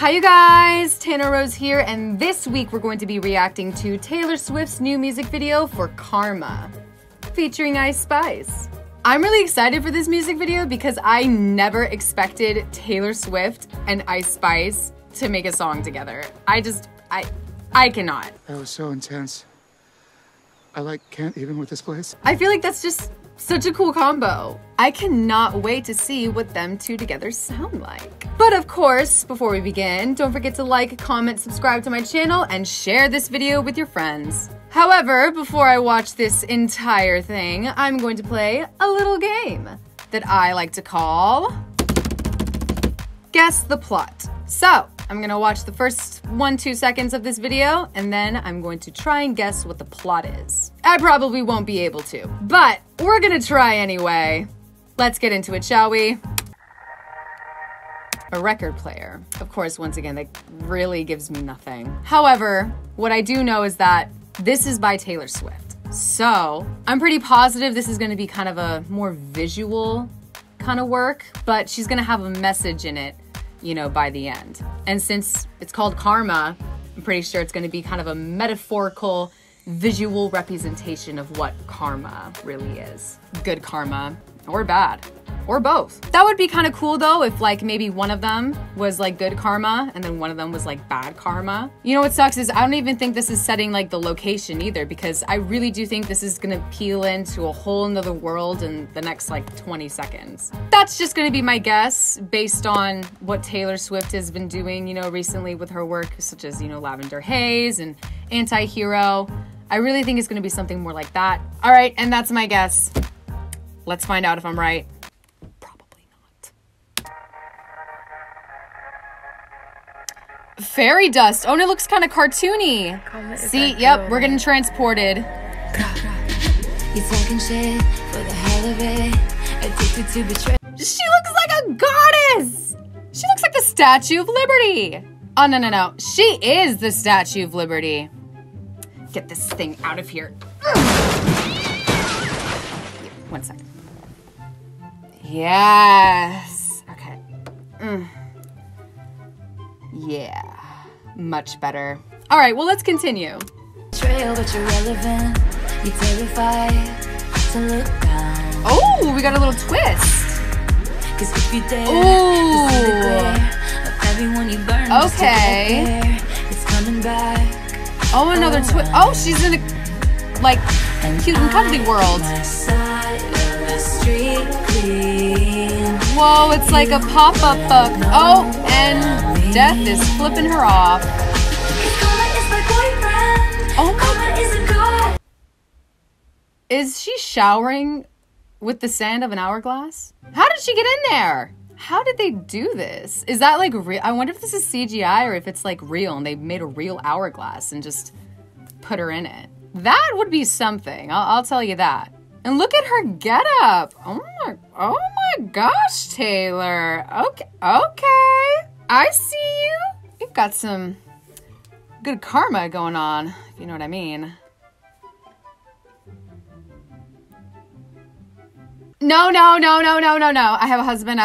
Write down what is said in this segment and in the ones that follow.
Hi you guys, Tana Rose here, and this week we're going to be reacting to Taylor Swift's new music video for Karma, featuring Ice Spice. I'm really excited for this music video because I never expected Taylor Swift and Ice Spice to make a song together. I cannot. That was so intense. I can't even with this place. I feel like that's just such a cool combo. I cannot wait to see what them two together sound like. But of course, before we begin, don't forget to like, comment, subscribe to my channel, and share this video with your friends. However, before I watch this entire thing, I'm going to play a little game that I like to call Guess the Plot. So, I'm gonna watch the first 1-2 seconds of this video, and then I'm going to try and guess what the plot is. I probably won't be able to, but we're gonna try anyway. Let's get into it, shall we? A record player. Of course, once again, that really gives me nothing. However, what I do know is that this is by Taylor Swift. So, I'm pretty positive this is gonna be kind of a more visual kind of work, but she's gonna have a message in it, you know, by the end. And since it's called Karma, I'm pretty sure it's gonna be kind of a metaphorical, visual representation of what karma really is. Good karma, or bad, or both. That would be kind of cool though, if maybe one of them was good karma, and then one of them was bad karma. You know what sucks is I don't even think this is setting the location either, because I really do think this is gonna peel into a whole nother world in the next 20 seconds. That's just gonna be my guess based on what Taylor Swift has been doing, you know, recently with her work, such as, you know, Lavender Haze and Anti-Hero. I really think it's gonna be something more like that. All right, and that's my guess. Let's find out if I'm right. Fairy dust. Oh, and it looks kind of cartoony. See, yep, we're getting transported. She looks like a goddess. She looks like the Statue of Liberty. Oh, no, no, no. She is the Statue of Liberty. Get this thing out of here. One second. Yes. Okay. Yeah, much better. All right, well, let's continue. Oh, we got a little twist. Oh, okay. Oh, another twist. Oh, she's in a cute and cuddly world. Whoa, it's like a pop-up book. Oh, and death is flipping her off. Oh my God. Is she showering with the sand of an hourglass? How did she get in there? How did they do this? Is that real? I wonder if this is CGI or if it's real and they made a real hourglass and just put her in it. That would be something, I'll tell you that. And look at her getup. Oh my gosh, Taylor. Okay. I see you. You've got some good karma going on, if you know what I mean. No. I have a husband.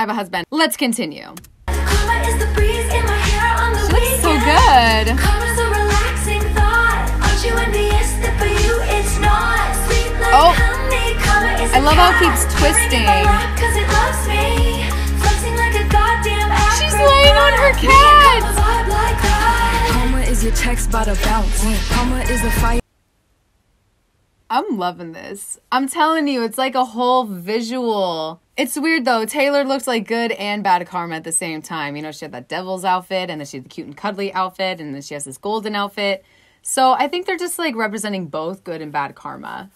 Let's continue. Karma is the breeze in my hair on the weekend. She looks so good. Karma's a relaxing thought. Aren't you envious that for you it's not? Sweet like honey. Karma is a cat. I love how it keeps twisting. Because it loves me. Flexing like a goddamn acrobat. She's laying on her cat. Karma is your text by the bounce. Karma is a fire. I'm loving this. I'm telling you, it's a whole visual. It's weird though. Taylor looks like good and bad karma at the same time. You know, she had that devil's outfit, and then she had the cute and cuddly outfit, and then she has this golden outfit. So I think they're just representing both good and bad karma.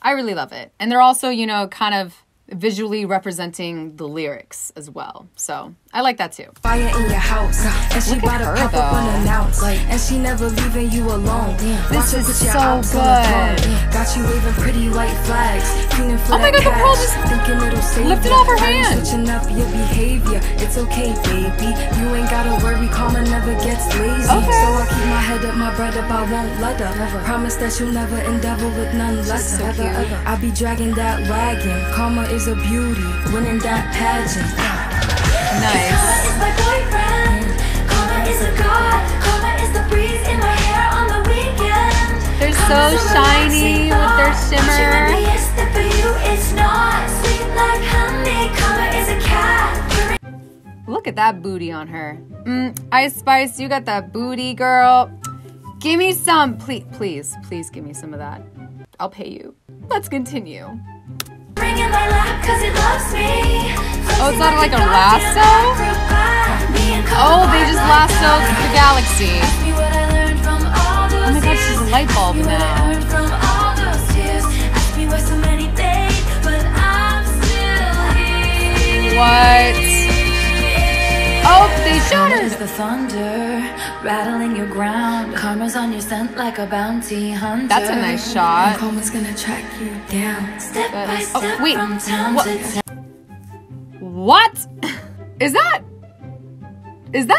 I really love it. And they're also, you know, kind of visually representing the lyrics as well. So I like that too. Fire in your house. And she bought a pop up unannounced. And she never leaving you alone. This is so good. Got you waving pretty white flags. Oh my God, the pearl just lifted off her hand. Switching up your behavior. It's okay, baby. You ain't gotta worry, karma never gets lazy. So I keep my head up, my bread up, I won't let up. Promise that you'll never endeavor with none less. I'll be dragging that wagon. Karma is a beauty, winning that pageant. Nice. Karma is my boyfriend. Karma is so shiny with their shimmer. Look at that booty on her. Ice Spice, you got that booty, girl. Give me some, please, please, please give me some of that. I'll pay you. Let's continue. Oh, it's not like a lasso? Oh, they just lassoed the galaxy. Oh my gosh, she's a light bulb now. There's the thunder rattling your ground. Karma's on your scent like a bounty hunter. That's a nice shot. And Karma's gonna track you down. Step by step, wait. From town to town. What? Is that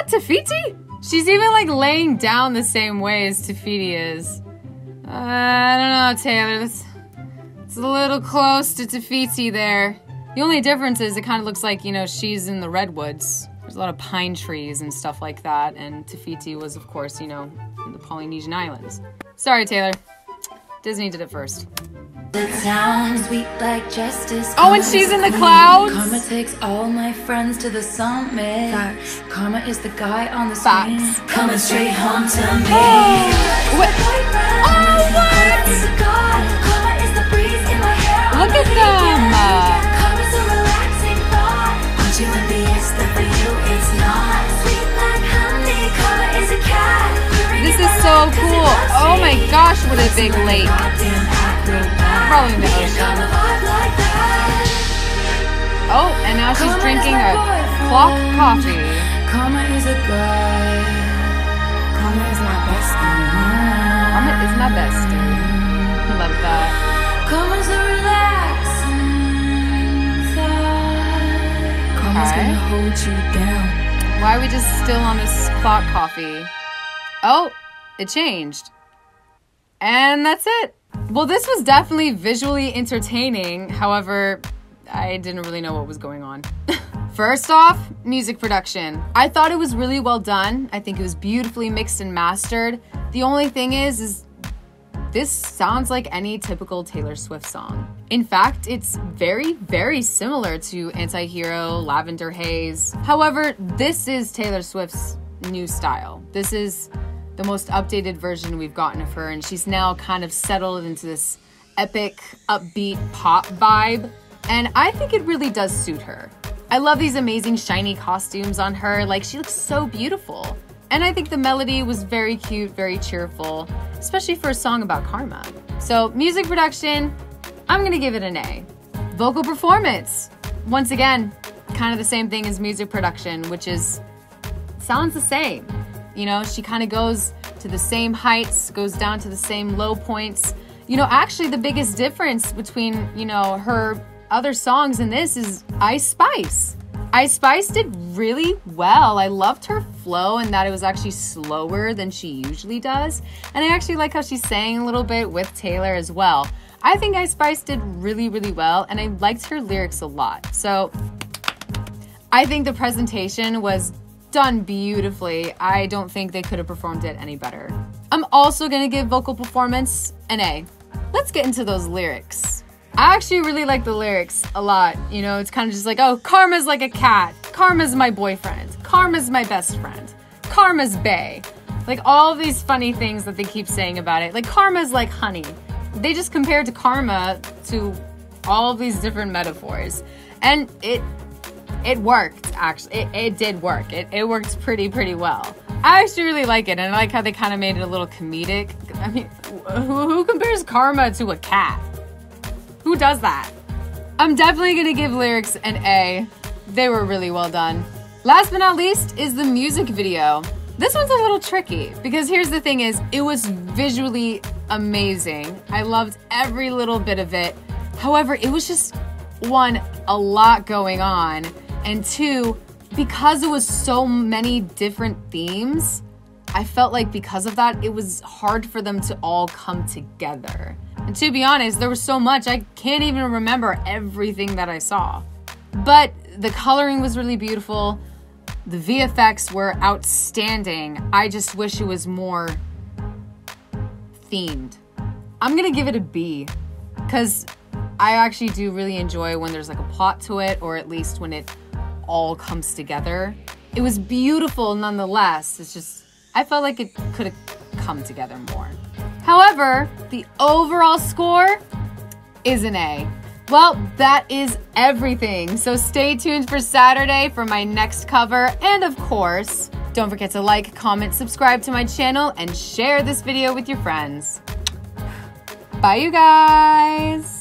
Te Fiti? She's even like laying down the same way as Te Fiti is. I don't know, Taylor. It's a little close to Te Fiti there. The only difference is it kind of looks like, you know, she's in the redwoods. There's a lot of pine trees and stuff like that, and Te Fiti was, of course, you know, in the Polynesian Islands. Sorry, Taylor. Disney did it first. Oh, and she's in the clouds? Karma takes all my friends to the summit. Karma is the guy on the screen. Coming straight home to me. Oh, what? Oh, what? Look at them. This is so cool. Oh my gosh, what a big lake. Probably in the ocean. Oh, and now she's drinking a clock coffee. Karma is a guy. Karma is my bestie. Karma is my bestie. I love that. Karma's a relaxing thought. Karma's gonna hold you down. Why are we just still on this clock coffee? Oh, it changed. And that's it. Well, this was definitely visually entertaining. However, I didn't really know what was going on. First off, music production. I thought it was really well done. I think it was beautifully mixed and mastered. The only thing is this sounds like any typical Taylor Swift song. In fact, it's very, very similar to Anti-Hero, Lavender Haze. However, this is Taylor Swift's new style. This is the most updated version we've gotten of her, and she's now kind of settled into this epic, upbeat pop vibe, and I think it really does suit her. I love these amazing shiny costumes on her, like she looks so beautiful. And I think the melody was very cute, very cheerful, especially for a song about karma. So music production, I'm gonna give it an A. Vocal performance, once again, kind of the same thing as music production, which is sounds the same. You know, she kind of goes to the same heights, goes down to the same low points. You know, actually the biggest difference between, you know, her other songs and this is Ice Spice. Ice Spice did really well. I loved her flow and that it was actually slower than she usually does. And I actually like how she sang a little bit with Taylor as well. I think Ice Spice did really, really well and I liked her lyrics a lot. So I think the presentation was done beautifully. I don't think they could have performed it any better. I'm also gonna give vocal performance an A. Let's get into those lyrics. I actually really like the lyrics a lot. You know, it's kind of just like, oh, karma's like a cat. Karma's my boyfriend. Karma's my best friend. Karma's bae. Like all these funny things that they keep saying about it. Like karma's like honey. They just compared to karma to all of these different metaphors. And it worked, actually. It did work. It worked pretty well. I actually really like it, and I like how they kind of made it a little comedic. I mean, who compares karma to a cat? Who does that? I'm definitely going to give lyrics an A. They were really well done. Last but not least is the music video. This one's a little tricky, because here's the thing is, it was visually amazing. I loved every little bit of it. However, it was just, one, a lot going on, and two, because it was so many different themes, I felt like because of that, it was hard for them to all come together. And to be honest, there was so much, I can't even remember everything that I saw. But the coloring was really beautiful. The VFX were outstanding. I just wish it was more themed. I'm gonna give it a B, because I actually do really enjoy when there's like a plot to it, or at least when it all comes together. It was beautiful nonetheless. It's just, I felt like it could have come together more. However, the overall score is an A. Well, that is everything. So stay tuned for Saturday for my next cover. And of course, don't forget to like, comment, subscribe to my channel, and share this video with your friends. Bye, you guys.